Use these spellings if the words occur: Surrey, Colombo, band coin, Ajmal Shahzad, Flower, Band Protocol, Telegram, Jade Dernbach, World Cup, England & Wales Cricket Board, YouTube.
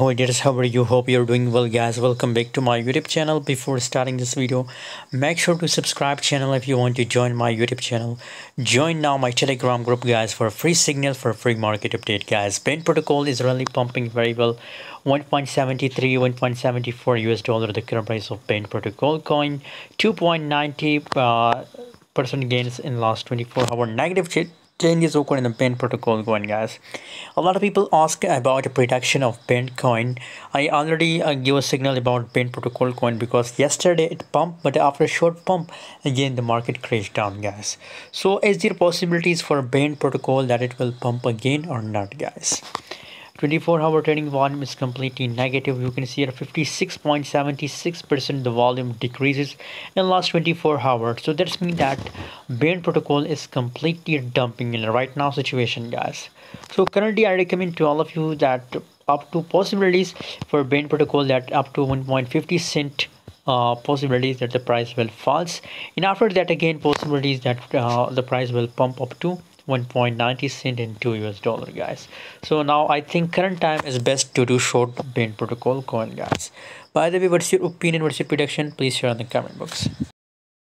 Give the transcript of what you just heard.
Hi guys, how are you? Hope you're doing well, guys. Welcome back to my YouTube channel. Before starting this video, make sure to subscribe channel if you want to join my YouTube channel. Join now my Telegram group, guys, for free signal for free market update, guys. Band Protocol is really pumping very well. 1.73, 1.74 US dollar the current price of Band Protocol coin. 2.90% gains in last 24-hour negative chit. Changes occur in the Band Protocol coin, guys. A lot of people ask about the production of Band coin. I already gave a signal about Band Protocol coin because yesterday it pumped, but after a short pump again the market crashed down, guys. So is there possibilities for Band Protocol that it will pump again or not, guys? 24-hour trading volume is completely negative. You can see at 56.76% the volume decreases in the last 24 hours. So that means that Band Protocol is completely dumping in the right now situation, guys. So currently I recommend to all of you that up to possibilities for Band Protocol that up to 1.50 cent possibilities that the price will falls, and after that again possibilities that the price will pump up to 1.90 cent and $2 US, guys. So now I think current time is best to do short Band Protocol coin, guys. By the way, what's your opinion, what's your prediction? Please share in the comment box.